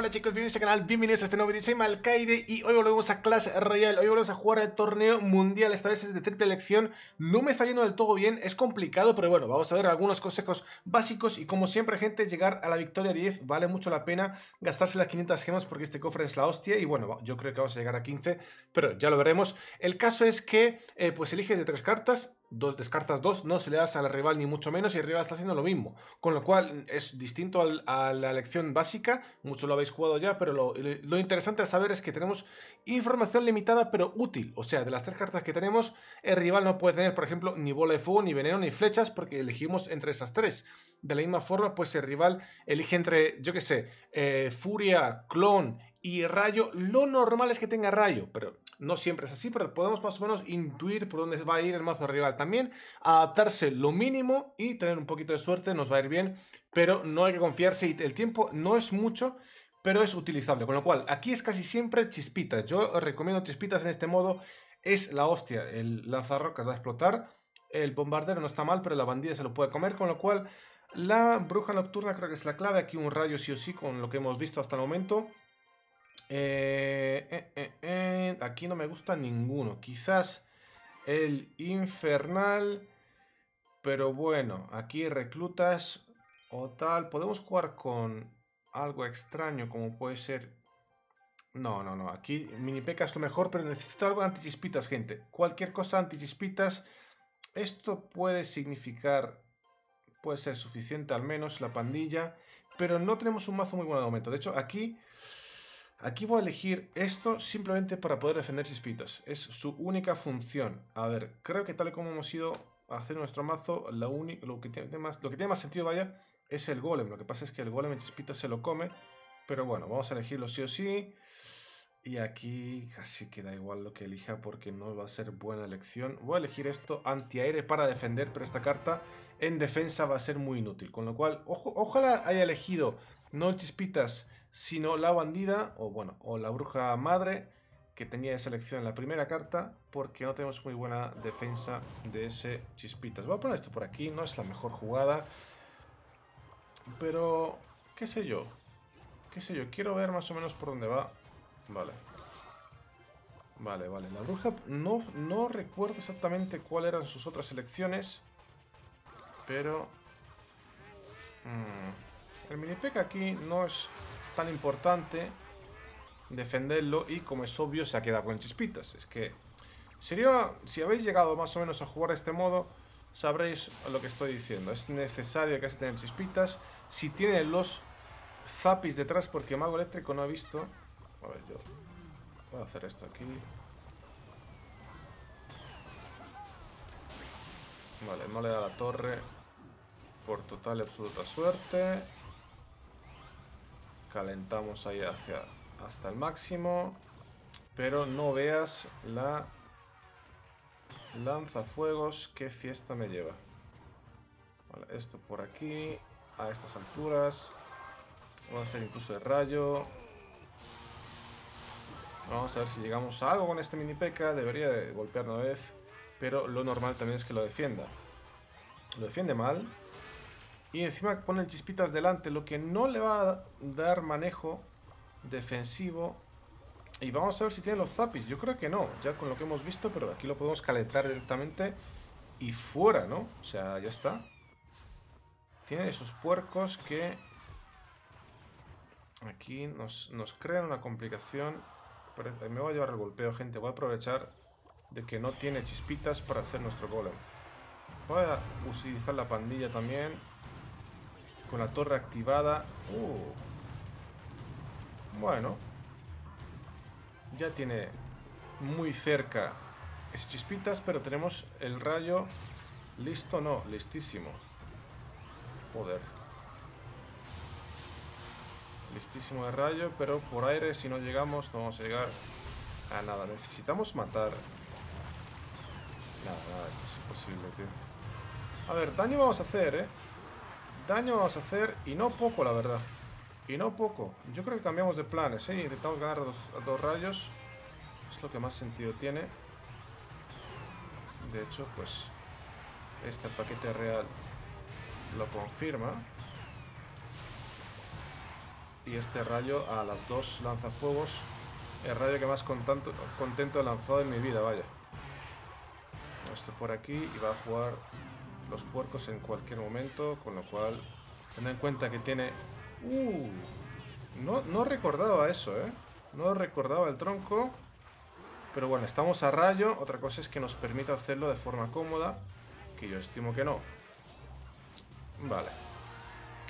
Hola chicos, bienvenidos a este canal, bienvenidos a este nuevo video. Soy Malcaide y hoy volvemos a Clash Royale. Hoy volvemos a jugar el torneo mundial, esta vez es de triple elección. No me está yendo del todo bien, es complicado, pero bueno, vamos a ver algunos consejos básicos. Y como siempre gente, llegar a la victoria 10 vale mucho la pena, gastarse las 500 gemas porque este cofre es la hostia. Y bueno, yo creo que vamos a llegar a 15, pero ya lo veremos. El caso es que pues eliges de 3 cartas, descartas 2, no se le das al rival ni mucho menos, y el rival está haciendo lo mismo, con lo cual es distinto a la elección básica. Muchos lo habéis jugado ya, pero lo interesante a saber es que tenemos información limitada pero útil. O sea, de las 3 cartas que tenemos, el rival no puede tener, por ejemplo, ni bola de fuego, ni veneno, ni flechas, porque elegimos entre esas 3. De la misma forma, pues el rival elige entre, yo qué sé, furia, clon y rayo. Lo normal es que tenga rayo, pero no siempre es así, pero podemos más o menos intuir por dónde va a ir el mazo rival. También adaptarse lo mínimo y tener un poquito de suerte, nos va a ir bien, pero no hay que confiarse, y el tiempo no es mucho, pero es utilizable. Con lo cual, aquí es casi siempre chispitas. Yo os recomiendo chispitas en este modo, es la hostia. El lanzarrocas va a explotar, el bombardero no está mal, pero la bandida se lo puede comer, con lo cual la bruja nocturna creo que es la clave. Aquí un rayo sí o sí, con lo que hemos visto hasta el momento. Aquí no me gusta ninguno. Quizás el infernal, pero bueno, aquí reclutas o tal. Podemos jugar con algo extraño, como puede ser... No, aquí minipeca es lo mejor, pero necesito algo antichispitas, gente. Cualquier cosa antichispitas. Esto puede significar... puede ser suficiente al menos la pandilla, pero no tenemos un mazo muy bueno de momento. De hecho, Aquí voy a elegir esto simplemente para poder defender chispitas. Es su única función. A ver, creo que tal y como hemos ido a hacer nuestro mazo, lo que tiene más sentido, vaya, es el golem. Lo que pasa es que el golem en chispitas se lo come. Pero bueno, vamos a elegirlo sí o sí. Y aquí casi que da igual lo que elija porque no va a ser buena elección. Voy a elegir esto antiaire para defender, pero esta carta en defensa va a ser muy inútil. Con lo cual, ojo, ojalá haya elegido no el chispitas, sino la bandida, o bueno, o la bruja madre, que tenía de selección en la primera carta, porque no tenemos muy buena defensa de ese chispitas. Voy a poner esto por aquí, no es la mejor jugada, pero qué sé yo, quiero ver más o menos por dónde va. Vale, la bruja, no recuerdo exactamente cuáles eran sus otras selecciones, pero el minipec aquí no es tan importante defenderlo, y como es obvio se ha quedado con chispitas. Es que sería, si habéis llegado más o menos a jugar de este modo, sabréis lo que estoy diciendo. Es necesario casi tener chispitas si tiene los zapis detrás, porque mago eléctrico no he visto. A ver, yo voy a hacer esto aquí. Vale, no le da la torre por total y absoluta suerte. Calentamos ahí hasta el máximo, pero no veas la lanzafuegos, qué fiesta me lleva. Vale, esto por aquí, a estas alturas, vamos a hacer incluso el rayo. Vamos a ver si llegamos a algo con este mini peca, debería de golpear una vez, pero lo normal también es que lo defienda. Lo defiende mal. Y encima ponen chispitas delante, lo que no le va a dar manejo defensivo. Y vamos a ver si tiene los zapis. Yo creo que no, ya con lo que hemos visto, pero aquí lo podemos calentar directamente y fuera, ¿no? O sea, ya está. Tiene esos puercos que aquí nos crean una complicación. Pero me voy a llevar el golpeo, gente. Voy a aprovechar de que no tiene chispitas para hacer nuestro golem. Voy a utilizar la pandilla también, con la torre activada. Bueno, ya tiene muy cerca esas chispitas, pero tenemos el rayo listo, no, listísimo. Joder. Listísimo de rayo, pero por aire si no llegamos no vamos a llegar a nada. Necesitamos matar. Nada, esto es imposible, tío. A ver, daño vamos a hacer, Daño vamos a hacer, y no poco, la verdad. Y no poco. Yo creo que cambiamos de planes, Intentamos ganar a dos rayos. Es lo que más sentido tiene. De hecho, pues este paquete real lo confirma. y este rayo a las dos lanzafuegos. El rayo que más contento he lanzado en mi vida, vaya. Esto por aquí y va a jugar los puercos en cualquier momento, con lo cual ten en cuenta que tiene... No recordaba eso, ¿eh? No recordaba el tronco. Pero bueno, estamos a rayo. Otra cosa es que nos permita hacerlo de forma cómoda, que yo estimo que no. Vale.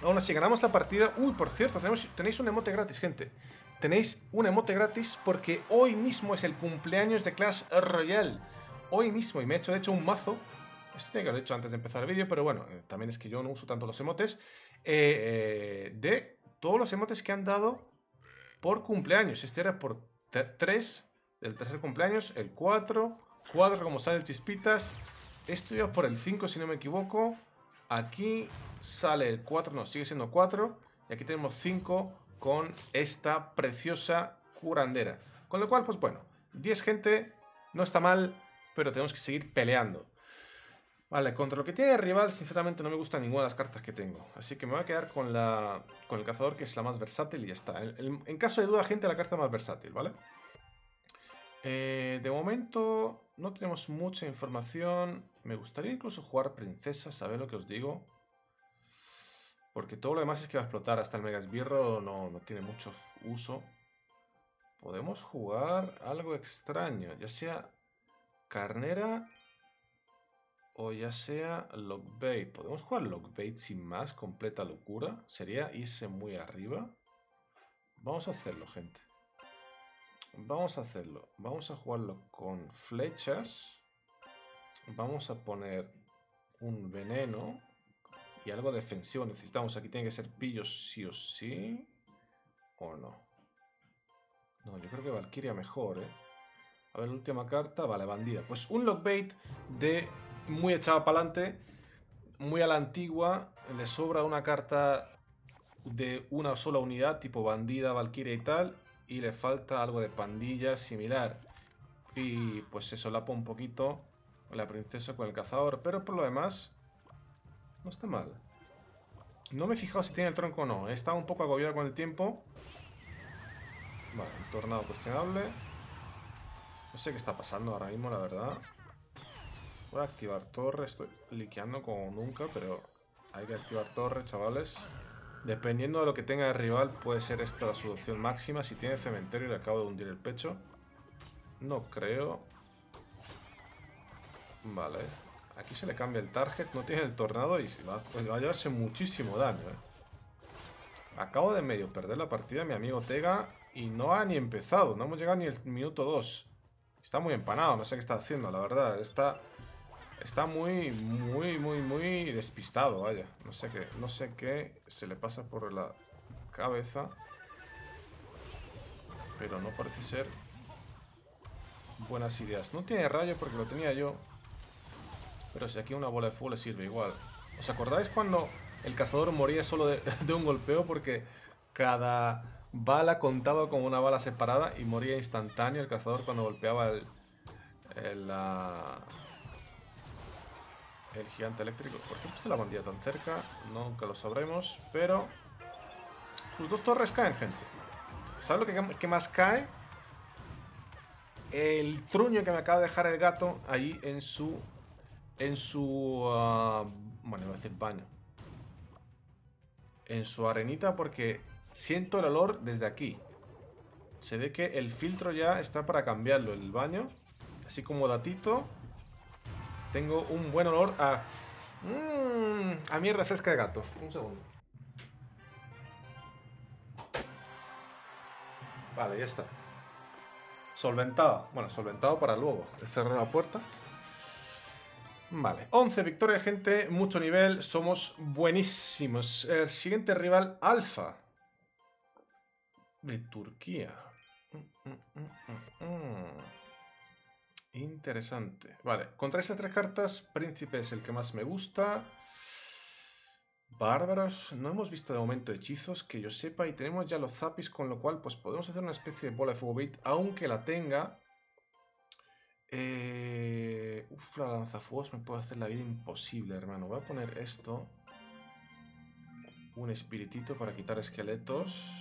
Aún así, ganamos la partida. Por cierto, tenéis un emote gratis, gente. Tenéis un emote gratis porque hoy mismo es el cumpleaños de Clash Royale. Hoy mismo, y me he hecho de hecho un mazo. Esto tiene que haberlo hecho antes de empezar el vídeo, pero bueno, también es que yo no uso tanto los emotes. De todos los emotes que han dado por cumpleaños. Este era por 3, el tercer cumpleaños, el 4, como sale el chispitas. Esto ya por el 5, si no me equivoco. Aquí sale el 4, no, sigue siendo 4. Y aquí tenemos 5 con esta preciosa curandera. Con lo cual, pues bueno, 10 gente, no está mal, pero tenemos que seguir peleando. Vale, contra lo que tiene el rival, sinceramente no me gusta ninguna de las cartas que tengo. Así que me voy a quedar con el cazador, que es la más versátil, y ya está. En caso de duda, gente, la carta más versátil, ¿vale? De momento no tenemos mucha información. Me gustaría incluso jugar princesa, ¿sabéis lo que os digo? Porque todo lo demás es que va a explotar. Hasta el mega esbirro no tiene mucho uso. Podemos jugar algo extraño, ya sea carnera... o ya sea Lockbait. ¿Podemos jugar Lockbait sin más? Completa locura. Sería irse muy arriba. Vamos a hacerlo, gente. Vamos a hacerlo. Vamos a jugarlo con flechas. Vamos a poner un veneno. Y algo defensivo necesitamos. Aquí tiene que ser pillos sí o sí. ¿O no? No, yo creo que Valkyria mejor, ¿eh? A ver, la última carta. Vale, bandida. Pues un Lockbait de... muy echada para adelante, muy a la antigua. Le sobra una carta de una sola unidad, tipo bandida, valquiria y tal. Y le falta algo de pandilla similar. Y pues se solapa un poquito la princesa con el cazador. Pero por lo demás, no está mal. No me he fijado si tiene el tronco o no. He estado un poco agobiado con el tiempo. Vale, un tornado cuestionable. No sé qué está pasando ahora mismo, la verdad. Voy a activar torre, estoy liqueando como nunca, pero hay que activar torre, chavales. Dependiendo de lo que tenga el rival, puede ser esta la solución máxima. Si tiene cementerio, le acabo de hundir el pecho. No creo. Vale. Aquí se le cambia el target, no tiene el tornado y va a llevarse muchísimo daño, ¿eh? Acabo de medio perder la partida, mi amigo Tega, y no ha ni empezado. No hemos llegado ni el minuto 2. Está muy empanado, no sé qué está haciendo, la verdad. Está muy despistado, vaya. No sé qué se le pasa por la cabeza. Pero no parece ser buenas ideas. No tiene rayo porque lo tenía yo. Pero si aquí una bola de fuego le sirve igual. ¿Os acordáis cuando el cazador moría solo de un golpeo? Porque cada bala contaba como una bala separada y moría instantáneo el cazador cuando golpeaba el gigante eléctrico. ¿Por qué he puesto la bandida tan cerca? Nunca lo sabremos, pero... sus dos torres caen, gente. ¿Sabes lo que más cae? El truño que me acaba de dejar el gato ahí en su... bueno, iba a decir baño. En su arenita, porque siento el olor desde aquí. Se ve que el filtro ya está para cambiarlo, el baño. Así como datito... tengo un buen olor a... a mierda fresca de gato. Un segundo. Vale, ya está. Solventado. Bueno, solventado para luego. Cerrar la puerta. Vale. 11 victorias, gente. Mucho nivel. Somos buenísimos. El siguiente rival, Alfa. De Turquía. Interesante. Vale, contra esas tres cartas, príncipe es el que más me gusta. Bárbaros, no hemos visto de momento hechizos que yo sepa, y tenemos ya los zapis, con lo cual pues podemos hacer una especie de bola de fuego bait, aunque la tenga. La lanzafuegos me puede hacer la vida imposible, hermano. Voy a poner esto, un espiritito para quitar esqueletos.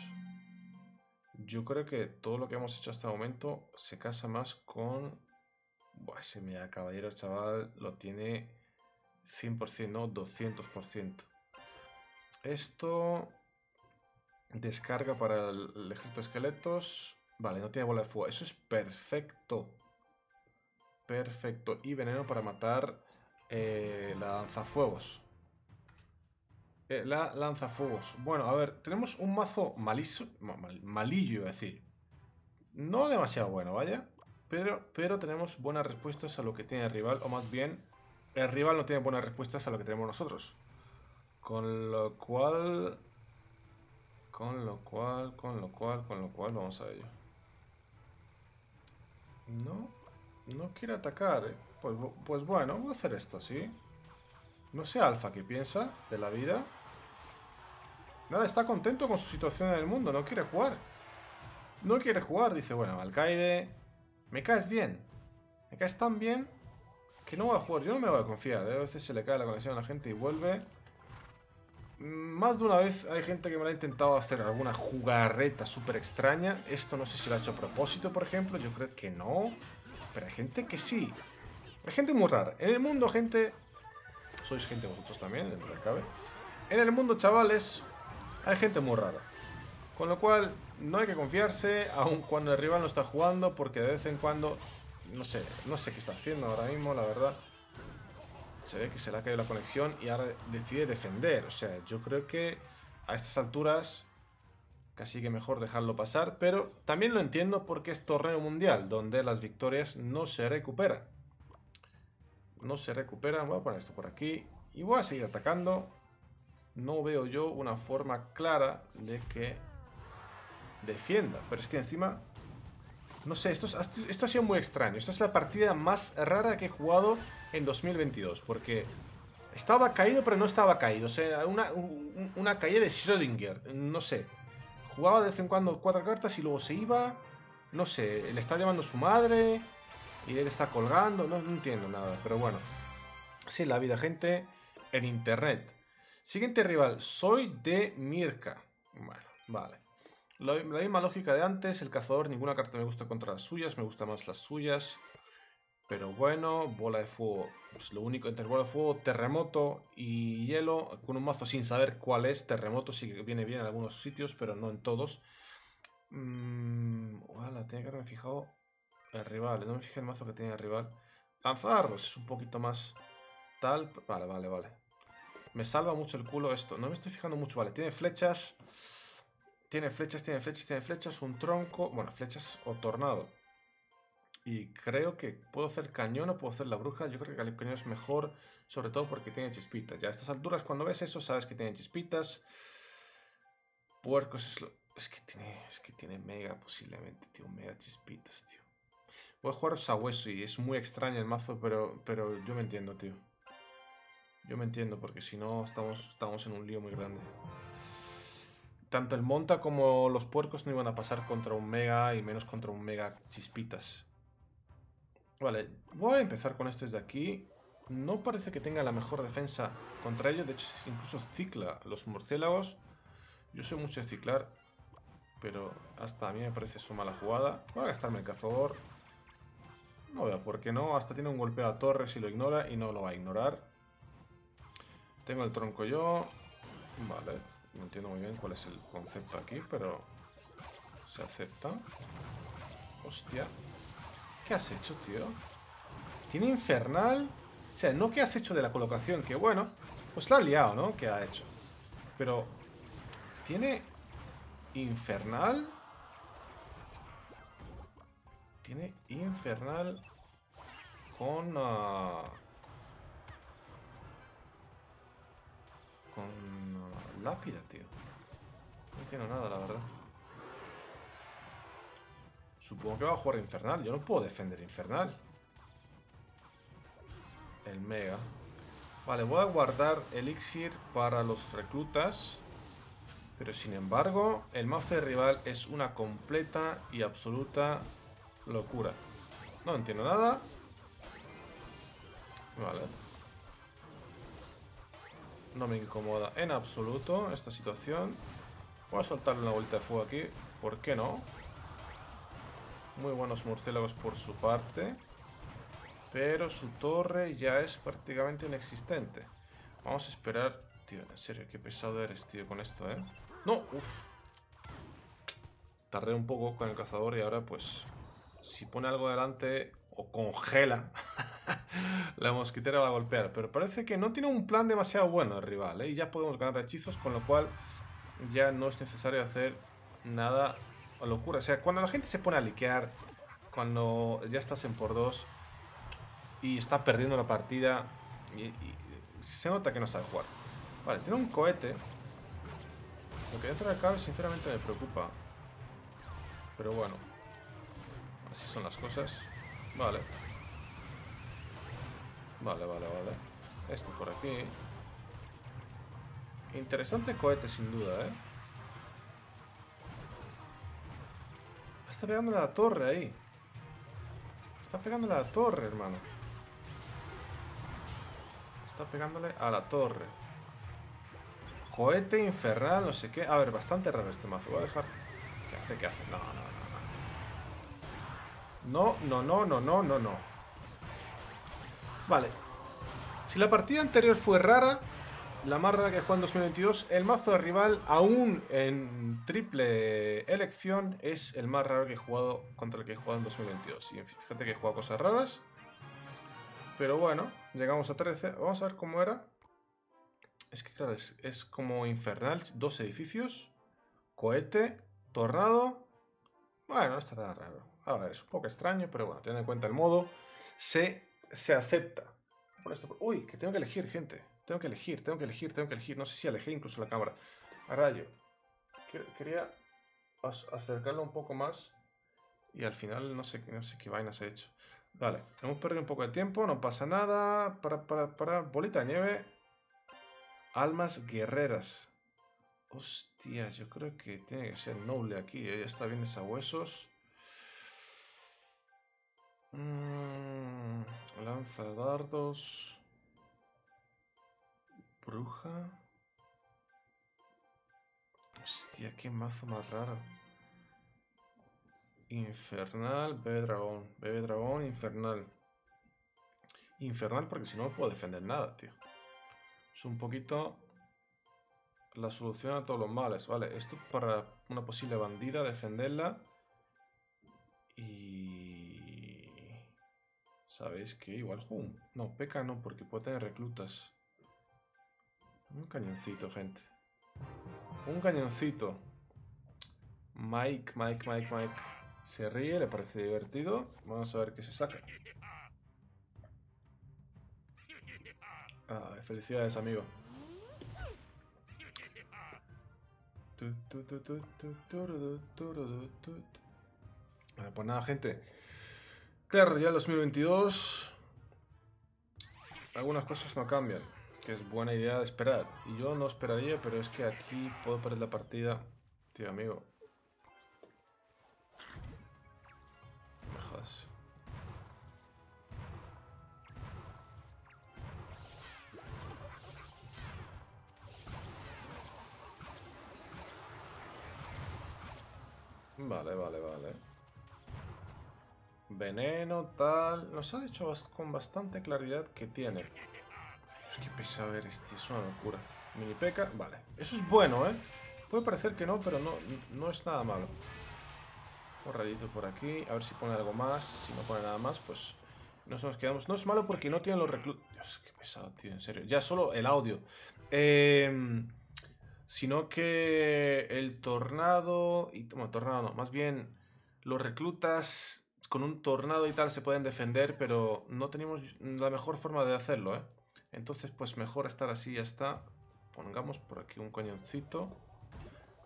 Yo creo que todo lo que hemos hecho hasta el momento se casa más con... Buah, ese mira caballero, chaval, lo tiene 100%, no, 200%. Esto... Descarga para el ejército de esqueletos. Vale, no tiene bola de fuego. Eso es perfecto. Perfecto. Y veneno para matar la lanzafuegos. La lanzafuegos. Bueno, a ver, tenemos un mazo malillo, iba a decir. No demasiado bueno, vaya. Pero tenemos buenas respuestas a lo que tiene el rival. O más bien, el rival no tiene buenas respuestas a lo que tenemos nosotros. Con lo cual, vamos a ello. No quiere atacar, ¿eh? Pues bueno, voy a hacer esto, ¿sí? No sé, Alfa, ¿qué piensa de la vida? Nada, está contento con su situación en el mundo, no quiere jugar. No quiere jugar, dice, bueno, Malcaide, me caes bien. Me caes tan bien que no voy a jugar, yo no me voy a confiar, ¿eh? A veces se le cae la conexión a la gente y vuelve. Más de una vez hay gente que me la ha intentado hacer alguna jugarreta súper extraña. Esto no sé si lo ha hecho a propósito, por ejemplo. Yo creo que no. Pero hay gente que sí. Hay gente muy rara. En el mundo, gente... Sois gente vosotros también, dentro del cabe. En el mundo, chavales, hay gente muy rara. Con lo cual, no hay que confiarse, aun cuando el rival no está jugando, porque de vez en cuando... No sé qué está haciendo ahora mismo, la verdad. Se ve que se le ha caído la conexión y ahora decide defender. O sea, yo creo que a estas alturas casi que mejor dejarlo pasar. Pero también lo entiendo porque es torneo mundial, donde las victorias no se recuperan. No se recuperan. Voy a poner esto por aquí y voy a seguir atacando. No veo yo una forma clara de que defienda. Pero es que encima... No sé, esto ha sido muy extraño. Esta es la partida más rara que he jugado en 2022. Porque estaba caído, pero no estaba caído. O sea, una caída de Schrödinger. No sé. Jugaba de vez en cuando 4 cartas y luego se iba. No sé, le está llamando su madre. Y él está colgando. No entiendo nada. Pero bueno. Así es la vida, gente. En internet. Siguiente rival. Soy de Mirka. Bueno, vale. La misma lógica de antes, el cazador, ninguna carta me gusta contra las suyas, me gustan más las suyas. Pero bueno, bola de fuego, pues lo único entre bola de fuego, terremoto y hielo, con un mazo sin saber cuál es. Terremoto sí que viene bien en algunos sitios, pero no en todos. Tenía que haberme fijado el rival, no me fijé el mazo que tenía el rival. Lanzarlos, es un poquito más tal, vale. Me salva mucho el culo esto, no me estoy fijando mucho, vale, tiene flechas... Tiene flechas, un tronco... Bueno, flechas o tornado. Y creo que puedo hacer cañón o puedo hacer la bruja. Yo creo que el cañón es mejor, sobre todo porque tiene chispitas. Ya a estas alturas, cuando ves eso, sabes que tiene chispitas. Puercos es lo... Es que tiene mega, posiblemente, tío. Mega chispitas, tío. Voy a jugar sabueso y es muy extraño el mazo, pero yo me entiendo, tío. Yo me entiendo, porque si no, estamos en un lío muy grande. Tanto el monta como los puercos no iban a pasar contra un mega y menos contra un mega chispitas. Vale, voy a empezar con esto desde aquí. No parece que tenga la mejor defensa contra ellos. De hecho, incluso cicla los murciélagos. Yo soy mucho de ciclar, pero hasta a mí me parece su mala jugada. Voy a gastarme el cazador. No veo por qué no. Hasta tiene un golpe a la torre si lo ignora y no lo va a ignorar. Tengo el tronco yo. Vale. No entiendo muy bien cuál es el concepto aquí, pero se acepta. Hostia. ¿Qué has hecho, tío? Tiene infernal. O sea, no que has hecho de la colocación, que bueno, pues la ha liado, ¿no? Que ha hecho. Pero tiene infernal. Tiene infernal con lápida, tío. No entiendo nada, la verdad. Supongo que va a jugar infernal. Yo no puedo defender infernal. El mega. Vale, voy a guardar elixir para los reclutas. Pero sin embargo, el mazo de rival es una completa y absoluta locura. No entiendo nada. Vale. No me incomoda en absoluto esta situación. Voy a soltarle una vuelta de fuego aquí. ¿Por qué no? Muy buenos murciélagos por su parte. Pero su torre ya es prácticamente inexistente. Vamos a esperar. Tío, en serio, qué pesado eres, tío, con esto, ¿eh? ¡No! ¡Uf! Tardé un poco con el cazador y ahora, pues... Si pone algo delante o congela la mosquitera va a golpear. Pero parece que no tiene un plan demasiado bueno el rival, ¿eh? Y ya podemos ganar hechizos, con lo cual ya no es necesario hacer nada a locura. O sea, cuando la gente se pone a liquear, cuando ya estás en por dos y está perdiendo la partida, y se nota que no sabe jugar. Vale, tiene un cohete. Lo que dentro del cable sinceramente me preocupa. Pero bueno, así son las cosas. Vale. Vale. Esto por aquí. Interesante cohete sin duda, ¿eh? Está pegando la torre ahí. Está pegándole a la torre, hermano. Está pegándole a la torre. Cohete infernal, no sé qué. A ver, bastante raro este mazo. Voy a dejar... ¿Qué hace? ¿Qué hace? No. Vale. Si la partida anterior fue rara, la más rara que jugó en 2022, el mazo de rival, aún en triple elección, es el más raro que he jugado, contra el que he jugado en 2022. Y fíjate que he jugado cosas raras. Pero bueno, llegamos a 13. Vamos a ver cómo era. Es que claro, es como infernal. Dos edificios. Cohete. Tornado. Bueno, no está tan raro. A ver, es un poco extraño, pero bueno, teniendo en cuenta el modo, se acepta. Por esto, por... Uy, que tengo que elegir, gente. Tengo que elegir. No sé si elegí incluso la cámara. A rayo. Quería acercarlo un poco más. Y al final no sé qué vainas he hecho. Vale, hemos perdido un poco de tiempo. No pasa nada. Para. Bolita de nieve. Almas guerreras. Hostia, yo creo que tiene que ser noble aquí. Ya está bien esa huesos. Lanza dardos. Bruja. Hostia, qué mazo más raro. Infernal, bebe dragón, infernal. Infernal porque si no puedo defender nada, tío. Es un poquito la solución a todos los males. Vale, esto para una posible bandida, defenderla. Y... ¿Sabéis qué? Igual Jun. No, peca no, porque puede tener reclutas. Un cañoncito, gente. Un cañoncito. Mike. Se ríe, le parece divertido. Vamos a ver qué se saca. Ah, felicidades, amigo. Bueno, pues nada, gente. Clash Royale 2022. Algunas cosas no cambian. Que es buena idea de esperar. Y yo no esperaría, pero es que aquí puedo perder la partida. Tío, amigo. No me jodas. Vale. Veneno, tal. Nos ha dicho con bastante claridad que tiene. Es que pesado eres, tío, es una locura. Mini peca, vale. Eso es bueno, ¿eh? Puede parecer que no, pero no es nada malo. Un rayito por aquí, a ver si pone algo más. Si no pone nada más, pues nos quedamos. No es malo porque no tienen los reclutas. Dios, qué pesado, tío, en serio. Ya solo el audio. Sino que el tornado... Y, bueno, tornado no, más bien los reclutas con un tornado y tal se pueden defender, pero no tenemos la mejor forma de hacerlo, ¿eh? Entonces, pues mejor estar así, ya está. Pongamos por aquí un cañoncito.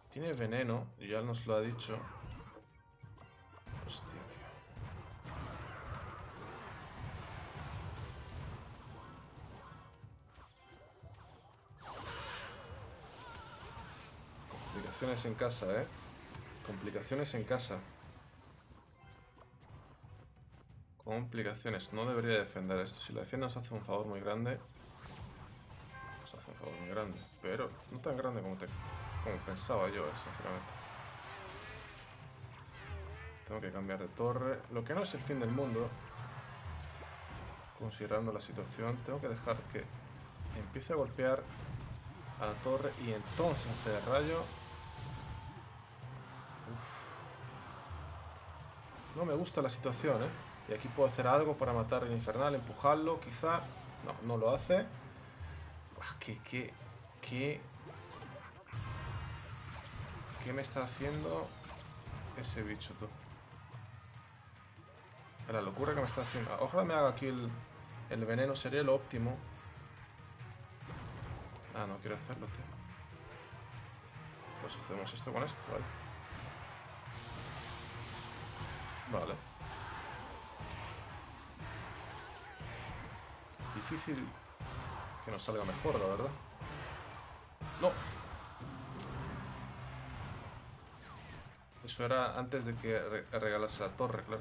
Tiene veneno, ya nos lo ha dicho. Hostia, tío. Complicaciones en casa, ¿eh? Complicaciones en casa. Complicaciones. No debería defender esto. Si lo defiende nos hace un favor muy grande. Nos hace un favor muy grande. Pero no tan grande como pensaba yo, sinceramente. Tengo que cambiar de torre, lo que no es el fin del mundo, considerando la situación. Tengo que dejar que empiece a golpear a la torre y entonces hacer el rayo. Uf. No me gusta la situación, ¿eh? Y aquí puedo hacer algo para matar el infernal, empujarlo, quizá. No, no lo hace. Uf, ¿Qué me está haciendo ese bicho, tú? La locura que me está haciendo. Ojalá me haga aquí el veneno, sería lo óptimo. Ah, no quiero hacerlo, tío. Pues hacemos esto con esto, ¿vale? Vale. Difícil que nos salga mejor, la verdad. No. Eso era antes de que regalase la torre, claro.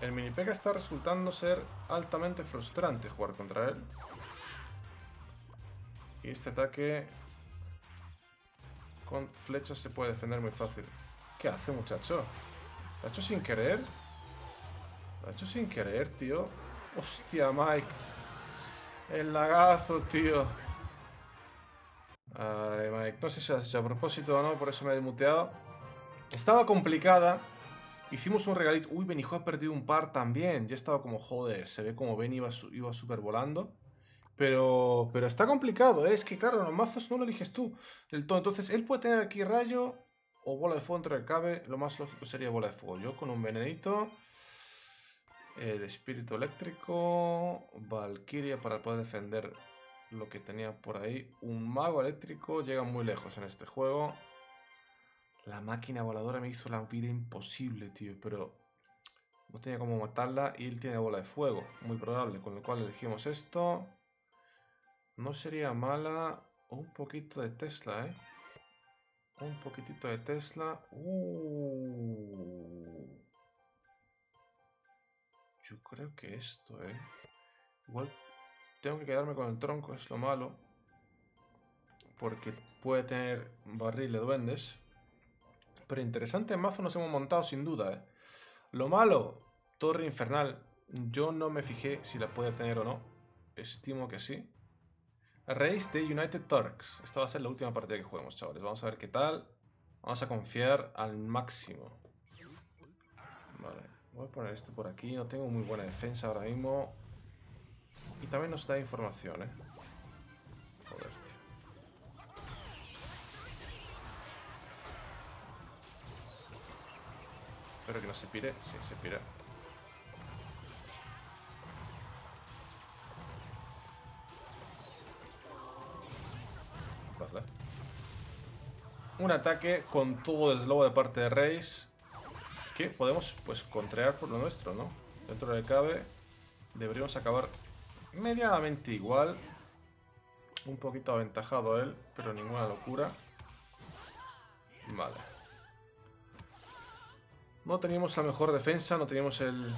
El mini Pega está resultando ser altamente frustrante jugar contra él. Y este ataque con flechas se puede defender muy fácil. ¿Qué hace, muchacho? ¿Lo ha hecho sin querer? ¿Lo ha hecho sin querer, tío? ¡Hostia, Mike! ¡El lagazo, tío! Ay, Mike, no sé si lo has hecho a propósito o no, por eso me he desmuteado. Estaba complicada. Hicimos un regalito. Uy, Benihoa ha perdido un par también. Ya estaba como, joder, se ve como Ben iba super volando. Pero está complicado, ¿eh? Es que claro, los mazos no lo eliges tú del todo. Entonces, él puede tener aquí rayo o bola de fuego entre el cabe. Lo más lógico sería bola de fuego. Yo con un venenito. El espíritu eléctrico. Valkyria para poder defender lo que tenía por ahí. Un mago eléctrico. Llega muy lejos en este juego. La máquina voladora me hizo la vida imposible, tío, pero no tenía cómo matarla y él tiene bola de fuego, muy probable, con lo cual elegimos esto. No sería mala un poquito de Tesla, ¿eh? Un poquitito de Tesla. Yo creo que esto, ¿eh? Igual tengo que quedarme con el tronco, es lo malo, porque puede tener barril de duendes. Pero interesante mazo nos hemos montado sin duda, ¿eh? Lo malo, torre infernal. Yo no me fijé si la puede tener o no. Estimo que sí. Reyes de United Turks. Esta va a ser la última partida que juguemos, chavales. Vamos a ver qué tal. Vamos a confiar al máximo. Vale. Voy a poner esto por aquí. No tengo muy buena defensa ahora mismo. Y también nos da información, ¿eh? Joder, tío. Espero que no se pire. Sí, se pira. Vale. Un ataque con todo el slow de parte de Reyes. Que podemos, pues, contrear por lo nuestro, ¿no? Dentro de cabe. Deberíamos acabar medianamente igual. Un poquito aventajado a él, pero ninguna locura. Vale. No teníamos la mejor defensa, no teníamos el...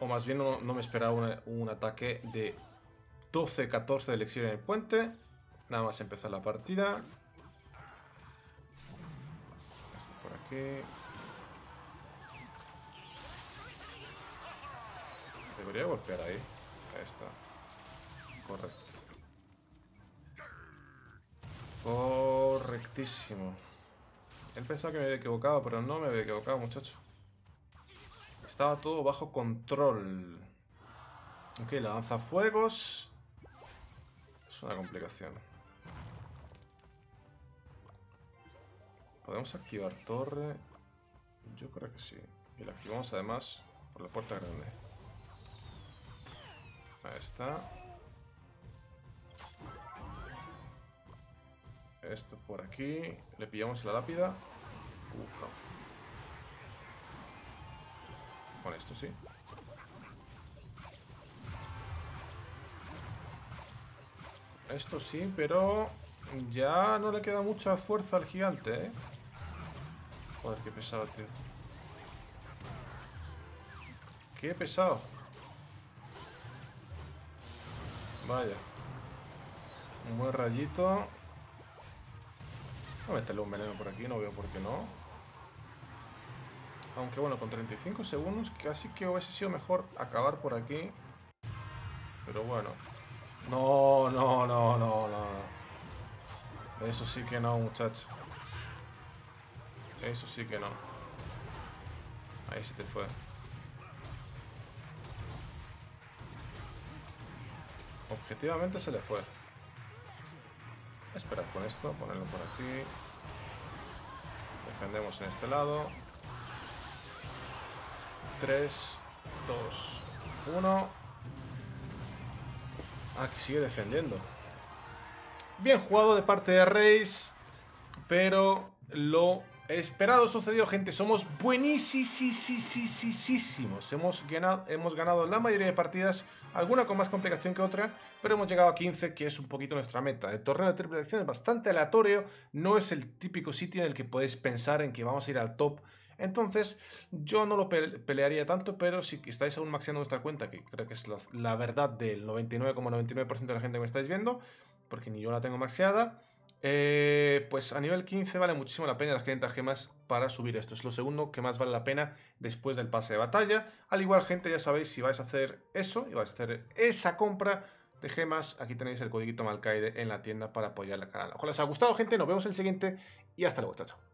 O más bien no me esperaba un ataque de 12-14 de elixir en el puente. Nada más empezar la partida. Esto por aquí. Debería golpear ahí. Ahí está. Correcto. Correctísimo. Él pensaba que me había equivocado, pero no me había equivocado, muchacho. Estaba todo bajo control. Ok, la lanzafuegos. Es una complicación. ¿Podemos activar torre? Yo creo que sí. Y la activamos además por la puerta grande. Ahí está. Esto por aquí. Le pillamos la lápida. No. Con esto sí. Esto sí, pero ya no le queda mucha fuerza al gigante, ¿eh? Joder, qué pesado, tío. Qué pesado. Vaya. Un buen rayito. Voy a meterle un veneno por aquí, no veo por qué no. Aunque bueno, con 35 segundos casi que hubiese sido mejor acabar por aquí. Pero bueno. No, no, no, no, no. Eso sí que no, muchacho. Eso sí que no. Ahí se te fue. Objetivamente se le fue. Esperar con esto, ponerlo por aquí. Defendemos en este lado. 3, 2, 1. Aquí sigue defendiendo. Bien jugado de parte de Reyes. Pero lo esperado sucedió, gente. Somos buenísimos. Hemos ganado la mayoría de partidas, alguna con más complicación que otra, pero hemos llegado a 15, que es un poquito nuestra meta. El torneo de triple elección es bastante aleatorio, no es el típico sitio en el que podéis pensar en que vamos a ir al top. Entonces, yo no lo pelearía tanto, pero si estáis aún maxeando vuestra cuenta, que creo que es la verdad del 99,99% de la gente que me estáis viendo, porque ni yo la tengo maxeada, pues a nivel 15 vale muchísimo la pena las 500 gemas para subir esto. Es lo segundo que más vale la pena después del pase de batalla. Al igual, gente, ya sabéis, si vais a hacer eso y vais a hacer esa compra de gemas, aquí tenéis el codiguito Malcaide en la tienda para apoyar la canal. Ojalá os haya gustado, gente, nos vemos en el siguiente y hasta luego, chao.